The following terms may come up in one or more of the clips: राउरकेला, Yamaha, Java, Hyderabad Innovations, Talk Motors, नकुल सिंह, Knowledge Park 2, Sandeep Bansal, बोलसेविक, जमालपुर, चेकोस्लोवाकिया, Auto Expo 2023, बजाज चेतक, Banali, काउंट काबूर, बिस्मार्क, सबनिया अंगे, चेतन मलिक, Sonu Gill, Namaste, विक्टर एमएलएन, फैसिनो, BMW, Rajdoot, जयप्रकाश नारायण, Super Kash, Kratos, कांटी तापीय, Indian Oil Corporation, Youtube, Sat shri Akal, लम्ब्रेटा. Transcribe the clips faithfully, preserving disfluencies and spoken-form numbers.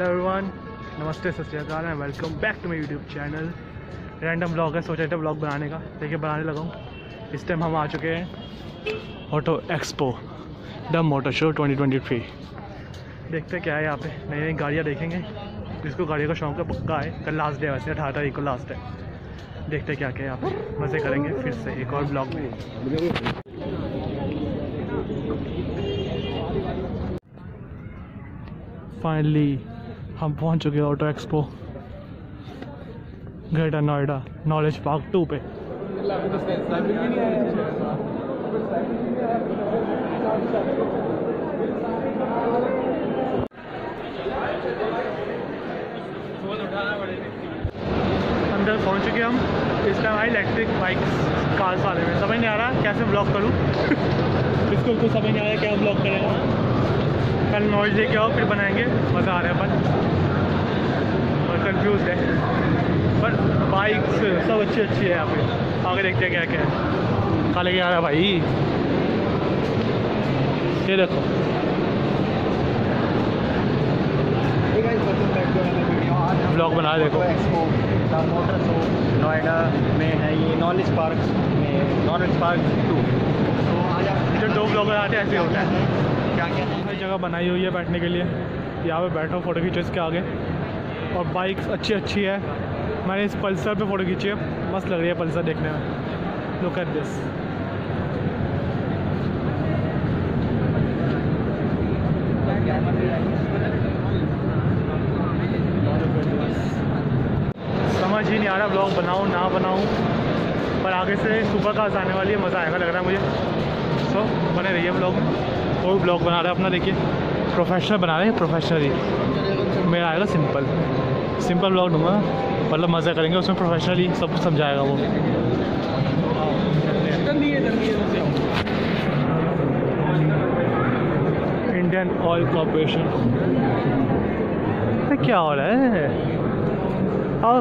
Hello everyone, नमस्ते, सत श्री अकाल and welcome back to my YouTube channel. Random blog है, सोचा था ब्लॉग बनाने का, देखिए बनाने लगा हूँ। इस टाइम हम आ चुके हैं auto expo the motor show twenty twenty three. देखते हैं क्या है यहाँ पे, नई नई गाड़ियाँ देखेंगे। जिसको गाड़ियों का शौक है पक्का है, कल लास्ट डे है वैसे, अठारह तारीख को लास्ट है। देखते क्या क्या यहाँ पे, मज़े करेंगे फिर से एक और ब्लॉग में। फाइनली हम पहुंच चुके हैं auto expo greater Noida knowledge park two पे। अंदर पहुंच चुके हम। इस टाइम आई इलेक्ट्रिक बाइक कार्स वाले में, समझ नहीं आ रहा कैसे ब्लॉक करूं। इसको कुछ समझ नहीं आ रहा क्या ब्लॉक करें। कल नॉलेज लेके आओ फिर बनाएंगे, मज़ा आ रहा है अपन। और कंफ्यूज है पर बाइक्स सब अच्छी अच्छी है यहाँ पे। आगे देखते हैं क्या क्या है। काले क्या आ रहा है भाई, ये देखो। ब्लॉग बना देखो। Expo the motor show Noida में है ये, नॉलेज पार्क में, नॉलेज पार्क टू। तो आज जो दो ब्लॉगर आते हैं ऐसे होता है। हर जगह बनाई हुई है बैठने के लिए, यहाँ पे बैठो फ़ोटो खींचो इसके आगे। और बाइक्स अच्छी अच्छी है। मैंने इस पल्सर पे फ़ोटो खींची है, मस्त लग रही है पल्सर देखने में। लुक एट दिस, समझ ही नहीं आ रहा ब्लॉग बनाऊँ ना बनाऊँ। पर आगे से सुपर काश आने वाली है, मज़ा आएगा लग रहा है मुझे। सो बने रहिए ब्लॉग में। वो ब्लॉग बना रहा है अपना, देखिए प्रोफेशनल बना रहे हैं, प्रोफेशनली। मेरा आएगा सिंपल सिंपल ब्लॉग दूंगा, मतलब मज़ा करेंगे उसमें, प्रोफेशनली सब कुछ समझाएगा वो। इंडियन ऑयल कॉर्पोरेशन क्या हो रहा है। और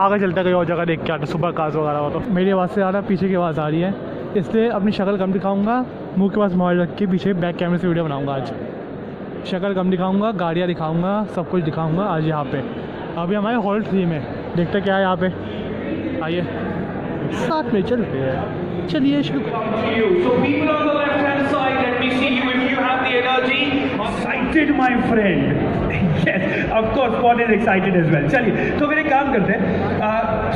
आगे चलता कहीं और जगह देख के आता, सुपर काश वगैरह हो तो। मेरी आवाज़ से आ रहा है, पीछे की आवाज़ आ रही है, इसलिए अपनी शक्ल कम दिखाऊंगा। मुंह के पास मोबाइल रख के पीछे बैक कैमरे से वीडियो बनाऊंगा। आज शक्ल कम दिखाऊंगा, गाड़ियाँ दिखाऊंगा, सब कुछ दिखाऊंगा आज यहाँ पे। अभी हमारे हॉल थ्री में देखते क्या है यहाँ पे, आइए साथ में चलते हैं। चलिए शुरू। चलिए तो मेरे काम करते हैं,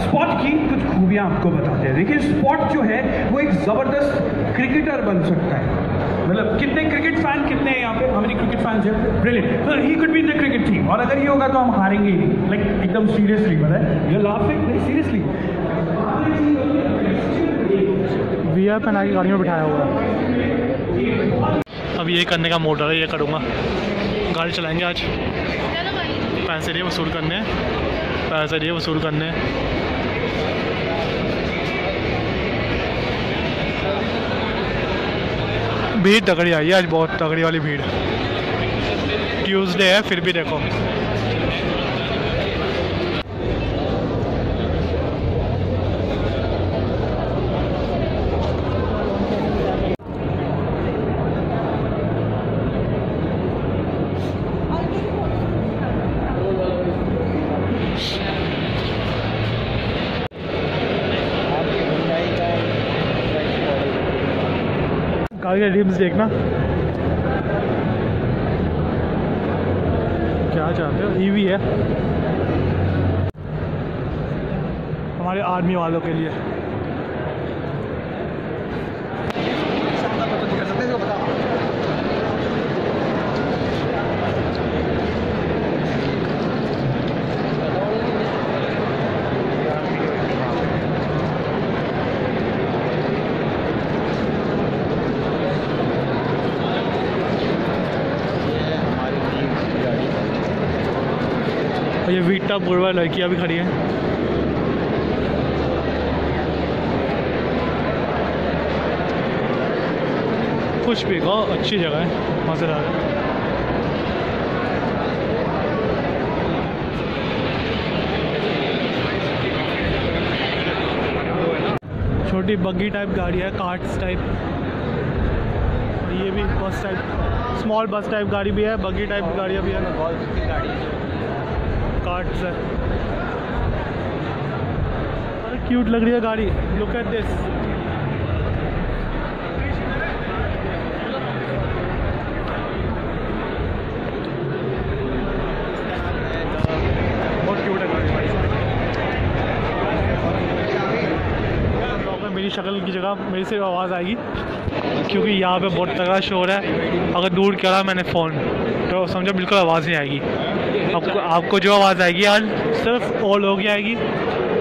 स्पॉट की कुछ खूबियां आपको बताते हैं। देखिए स्पॉट जो है वो एक ज़बरदस्त क्रिकेटर बन सकता है। मतलब कितने क्रिकेट फैन कितने हैं यहाँ पे, हमारी क्रिकेट फैंस हैं, ब्रिलियंट। तो he could be in the cricket team. और अगर ये होगा तो हम हारेंगे ही नहीं, लाइक एकदम सीरियसली। पता है ये लाफिंग, नहीं सीरियसली। वीआर पहना के गाड़ी में बिठाया हुआ। अब ये करने का मोटर है, ये करूँगा। गाड़ी चलाएँगे आज, पैसे दिए वसूल करने, पैसे दिए वसूल करने। भीड़ तगड़ी आई है आज, बहुत तगड़ी वाली भीड़। ट्यूसडे है फिर भी देखो। गाड़ी रिम्स देखना क्या चाहते हो। ईवी है हमारे आर्मी वालों के लिए। ये वीटा बुढ़वा लड़कियाँ भी खड़ी हैं। कुछ भी कहो, अच्छी जगह है, मज़ेदार है। छोटी बग्गी टाइप गाड़ी है, कार्ट्स टाइप। ये भी बस टाइप, स्मॉल बस टाइप गाड़ी भी है, बग्गी टाइप गाड़ियाँ भी है। कार्ट्स है। अरे क्यूट लग रही है गाड़ी, लुक एट दिस। बहुत क्यूट है गाड़ी। मेरी शक्ल की जगह मेरी सिर्फ आवाज़ आएगी क्योंकि यहाँ पे बहुत तगड़ा शोर है। अगर दूर करा मैंने फ़ोन तो समझो बिल्कुल आवाज़ नहीं आएगी आपको। आपको जो आवाज़ आएगी आज सिर्फ ऑल हो गई आएगी,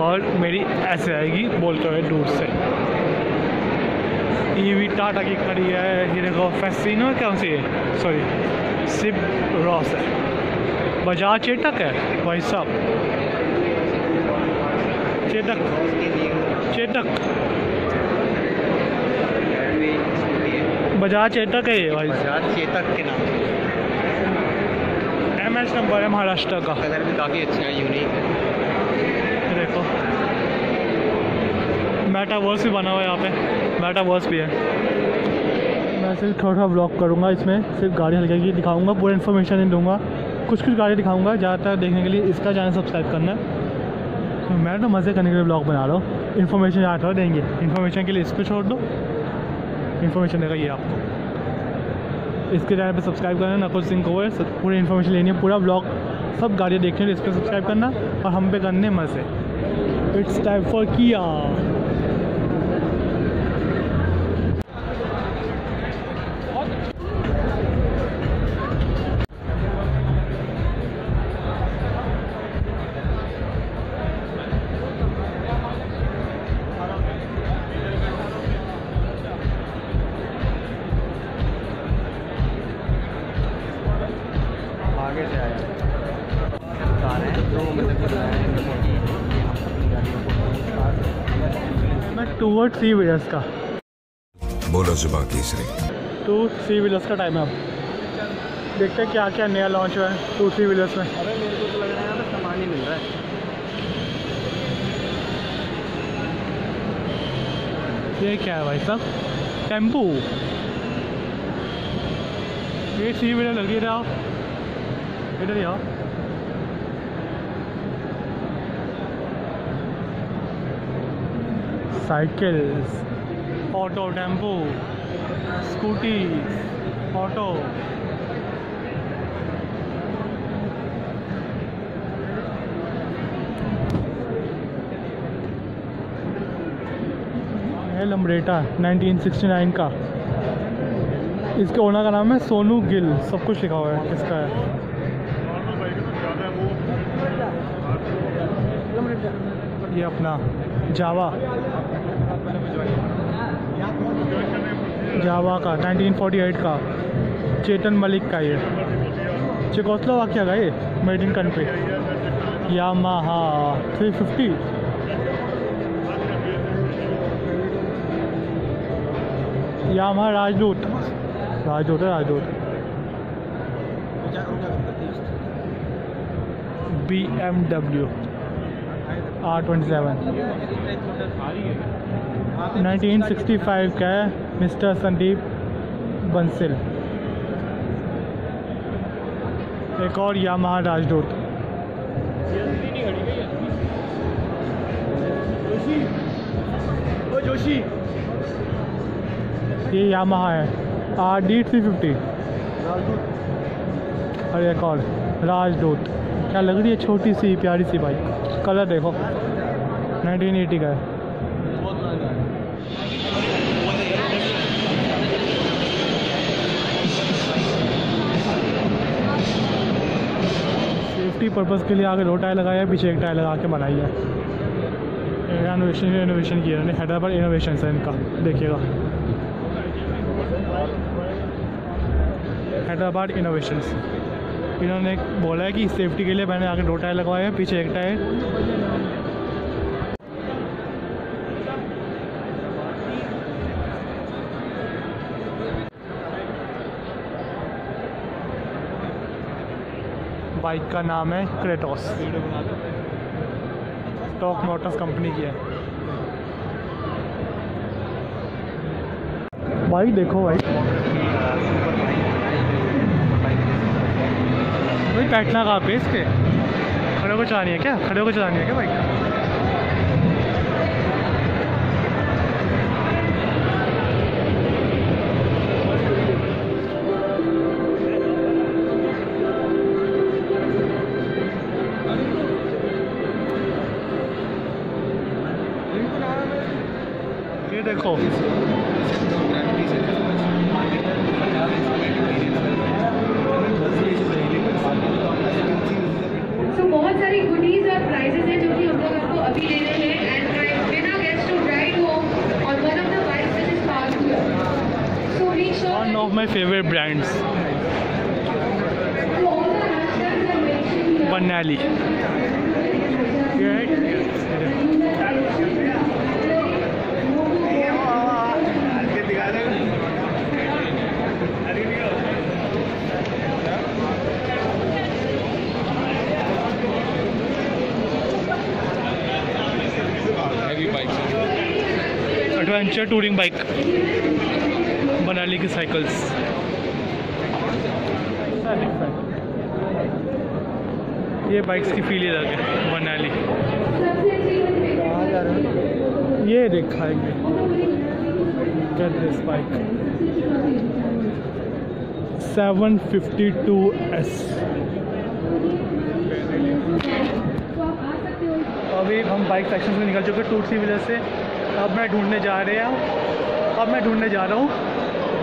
और मेरी ऐसे आएगी बोलते हुए दूर से। ई वी टाटा की खड़ी है, ये देखो फैसिनो कौन सी है, सॉरी सिप रॉस है, बजाज चेटक है भाई साहब, चेटक चेटक बजाज चेतक है ये भाई। बजाज चेतक के नाम से एम एस नंबर है महाराष्ट्र का। कलर भी काफ़ी अच्छे हैं, यूनिक है। देखो मेटावर्स भी बना हुआ है यहाँ पे, मेटावर्स भी है। मैं सिर्फ थोड़ा थोड़ा ब्लॉग करूँगा इसमें, सिर्फ गाड़ी हल्की की दिखाऊँगा, पूरा इन्फॉर्मेशन नहीं दूँगा, कुछ कुछ गाड़ी दिखाऊँगा। ज़्यादातर देखने के लिए इसका चैनल सब्सक्राइब करना है। तो मैं तो मज़े करने के लिए ब्लॉग बना रहा हूँ, इन्फॉर्मेशन ज़्यादा देंगे। इन्फॉर्मेशन के लिए इसको छोड़ दो, इन्फॉर्मेशन देगा ये आपको। इसके चैनल पे सब्सक्राइब करना, नकुल सिंह को पूरी इन्फॉर्मेशन लेनी है, पूरा ब्लॉग सब गाड़ियाँ देखनी है, इस पर सब्सक्राइब करना और हम पे करने मजे। इट्स टाइम फॉर किया। टू थ्री व्हीलर्स का बोलो सुबह तीसरी टू थ्री व्हीलर्स का टाइम है। अब देखते हैं क्या क्या नया लॉन्च हुआ है टू थ्री व्हीलर्स में। अरे मेरे को तो लग रहा है यहाँ पे सामान ही मिल रहा है। ये क्या है भाई साहब, टेम्पू। ये थ्री व्हीलर लग रही है। आप इधर आओ। Cycles, auto, tempo, scooty, auto. ये लम्ब्रेटा नाइनटीन सिक्सटी नाइन का, इसके ओनर का नाम है सोनू गिल। सब कुछ लिखा हुआ है इसका है। ये अपना जावा जावा का नाइनटीन फोर्टी एट का, चेतन मलिक का। ये चेकोस्लोवाकिया का, ये made in country. Yamaha three fifty, Yamaha Rajdoot Rajdoot है Rajdoot. B M W R twenty seven nineteen sixty five का है, मिस्टर संदीप बंसल। एक और यामाहा राजदूत। जोशी ये यामाहा है, आर डी थ्री फिफ्टी। और एक और राजदूत, क्या लग रही है छोटी सी प्यारी सी बाइक। कलर देखो नाइनटीन एटी का है। सेफ्टी पर्पस के लिए आगे दो टायर लगाया है, पीछे एक टायर लगा के बनाई है। इनोवेशन इनोवेशन किया है, हैदराबाद इनोवेशन है इनका, देखिएगा हैदराबाद इनोवेशंस। इन्होंने बोला है कि सेफ्टी के लिए मैंने आगे दो टायर लगवाए हैं, पीछे एक टायर। बाइक का नाम है क्रेटोस, टॉक मोटर्स कंपनी की है। बाइक देखो भाई, बैठना कहाँ पे इसके। और खड़े होकर चलानी है क्या? खड़े होकर चलानी है क्या बाइक? ये देखो my favorite brands Banali right heavy bike adventure touring bike बनाली की साइकिल्स। ये बाइक्स की फील ही अलग है बनाली। ये देखा है get this bike seven fifty two S. अभी हम बाइक सेक्शन से निकल चुके हैं टू थ्री व्हीलर से। अब मैं ढूंढने जा रहा हूँ अब मैं ढूंढने जा रहा हूँ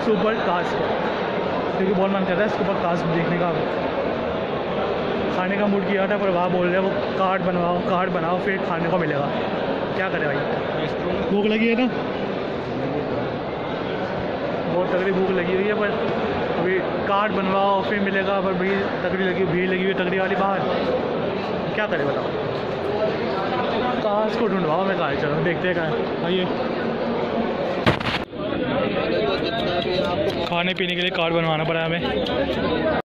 सुपर काश, क्योंकि बहुत मन कर रहा है सुपर काश देखने का। खाने का मूड किया था पर वहाँ बोल रहे हैं वो कार्ड बनवाओ कार्ड बनाओ फिर खाने को मिलेगा। क्या करें भाई, भूख लगी है ना, बहुत तगड़ी भूख लगी हुई है। पर अभी कार्ड बनवाओ फिर मिलेगा, पर भीड़ तगड़ी लगी भीड़ लगी हुई तगड़ी वाली बाहर। क्या करें बताओ, काश को ढूंढवाओ। मैं कहा चलो देखते हैं कहाँ। आइए खाने पीने के लिए कार्ड बनवाना पड़ा हमें।